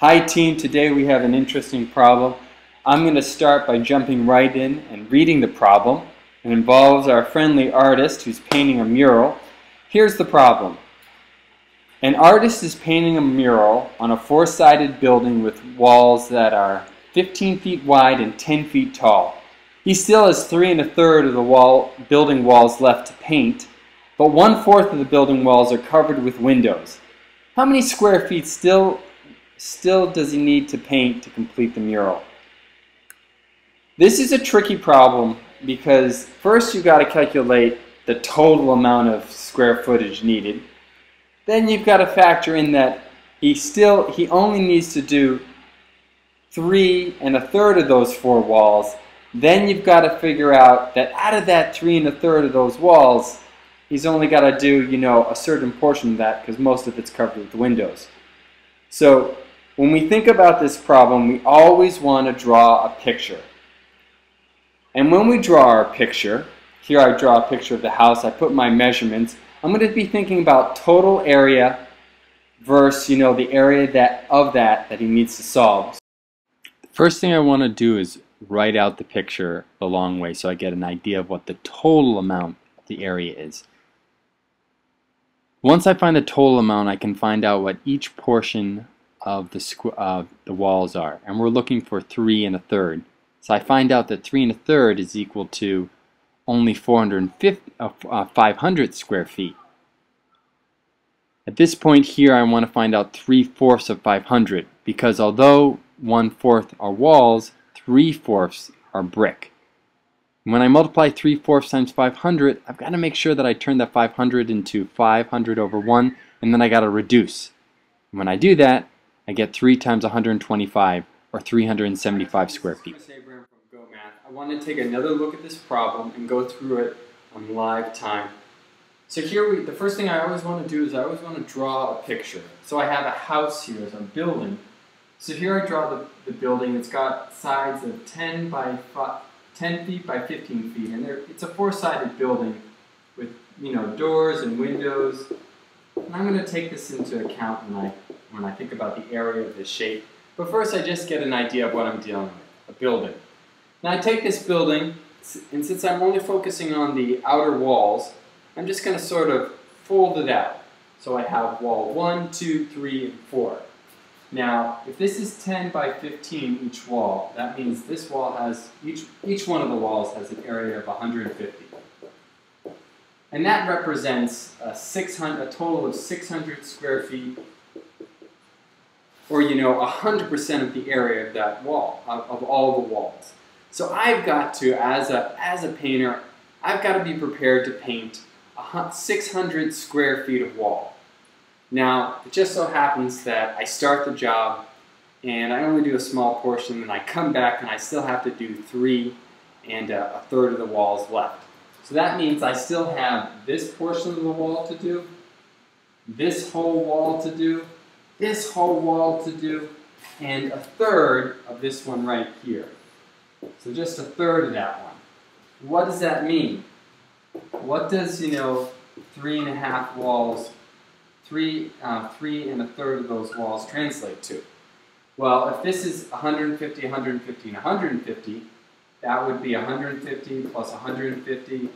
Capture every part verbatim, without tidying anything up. Hi team, today we have an interesting problem. I'm going to start by jumping right in and reading the problem. It involves our friendly artist who's painting a mural. Here's the problem. An artist is painting a mural on a four-sided building with walls that are fifteen feet wide and ten feet tall. He still has three and a third of the wall, building walls left to paint, but one-fourth of the building walls are covered with windows. How many square feet still Still does he need to paint to complete the mural? This is a tricky problem because first you've got to calculate the total amount of square footage needed. Then you've got to factor in that he still he only needs to do three and a third of those four walls. Then you've got to figure out that out of that three and a third of those walls, he's only got to do, you know, a certain portion of that because most of it's covered with windows. So when we think about this problem, we always want to draw a picture. And when we draw our picture, here I draw a picture of the house, I put my measurements, I'm going to be thinking about total area versus, you know, the area that of that that he needs to solve. The first thing I want to do is write out the picture a long way so I get an idea of what the total amount of the area is. Once I find the total amount, I can find out what each portion of the, squ uh, the walls are, and we're looking for three and a third. So I find out that three and a third is equal to only four hundred fifty, uh, uh, five hundred square feet. At this point here, I want to find out three fourths of five hundred, because although one fourth are walls, three fourths are brick. And when I multiply three fourths times five hundred, I've got to make sure that I turn that five hundred into five hundred over one, and then I got to reduce. When I do that, I get three times one hundred twenty-five, or three hundred seventy-five square feet. Hi, this is Chris Abraham from GoMath. I want to take another look at this problem and go through it on live time. So here, we, the first thing I always want to do is I always want to draw a picture. So I have a house here as a building. So here I draw the, the building. It's got sides of ten by ten feet by fifteen feet, and there, it's a four-sided building with, you know, doors and windows. And I'm going to take this into account when I, when I think about the area of the shape. But first I just get an idea of what I'm dealing with, a building. Now I take this building, and since I'm only focusing on the outer walls, I'm just going to sort of fold it out. So I have wall one, two, three, and four. Now, if this is ten by fifteen each wall, that means this wall has, each, each one of the walls has an area of one hundred fifty. And that represents a, six hundred, a total of six hundred square feet, or, you know, one hundred percent of the area of that wall, of, of all the walls. So I've got to, as a, as a painter, I've got to be prepared to paint six hundred square feet of wall. Now, it just so happens that I start the job, and I only do a small portion, and I come back, and I still have to do three and a, a third of the walls left. So that means I still have this portion of the wall to do, this whole wall to do, this whole wall to do, and a third of this one right here. So just a third of that one. What does that mean? What does, you know, three and a half walls, three, uh, three and a third of those walls translate to? Well, if this is one hundred fifty, one hundred fifty, and one hundred fifty, that would be one hundred fifty plus one hundred fifty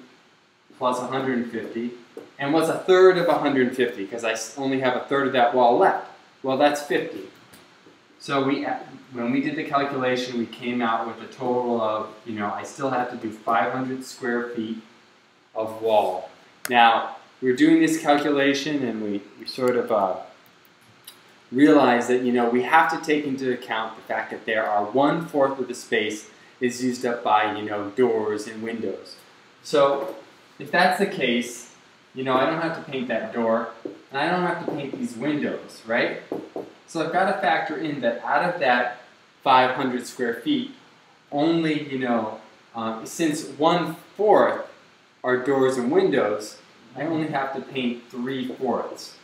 plus one hundred fifty. And what's a third of one hundred fifty? Because I only have a third of that wall left. Well, that's fifty. So we, when we did the calculation, we came out with a total of, you know, I still have to do five hundred square feet of wall. Now, we were doing this calculation, and we, we sort of uh, realized that, you know, we have to take into account the fact that there are one-fourth of the space is used up by, you know, doors and windows. So if that's the case, you know, I don't have to paint that door, and I don't have to paint these windows, right? So I've got to factor in that out of that five hundred square feet, only, you know, um, since one-fourth are doors and windows, I only have to paint three-fourths.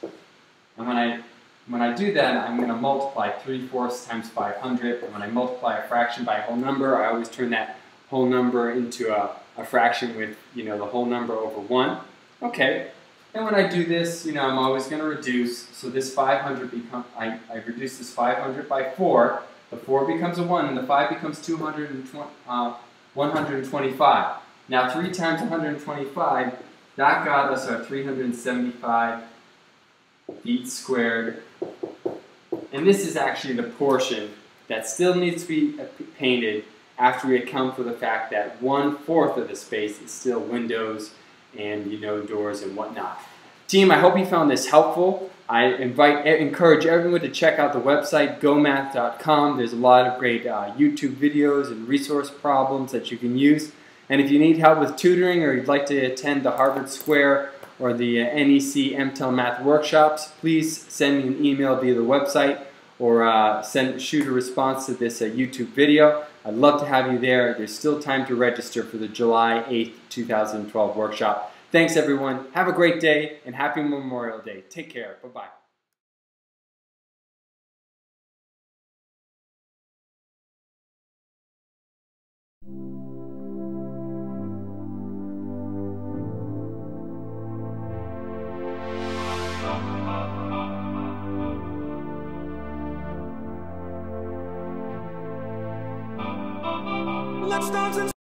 And when I When I do that, I'm going to multiply three-fourths times five hundred, and when I multiply a fraction by a whole number, I always turn that whole number into a, a fraction with, you know, the whole number over one. Okay, And when I do this, you know, I'm always going to reduce. So this five hundred becomes, I, I reduce this five hundred by four. The four becomes a one, and the five becomes two hundred twenty, uh, one hundred twenty-five. Now three times one hundred twenty-five, that got us our three hundred seventy-five feet squared. And this is actually the portion that still needs to be painted after we account for the fact that one-fourth of the space is still windows and, you know, doors and whatnot. Team, I hope you found this helpful. I invite, encourage everyone to check out the website, go math dot com. There's a lot of great uh, YouTube videos and resource problems that you can use. And if you need help with tutoring or you'd like to attend the Harvard Square or the N E C M TEL Math workshops, please send me an email via the website or uh, send, shoot a response to this uh, YouTube video. I'd love to have you there. There's still time to register for the July eighth, two thousand twelve workshop. Thanks, everyone. Have a great day, and happy Memorial Day. Take care. Bye-bye. Let's dance and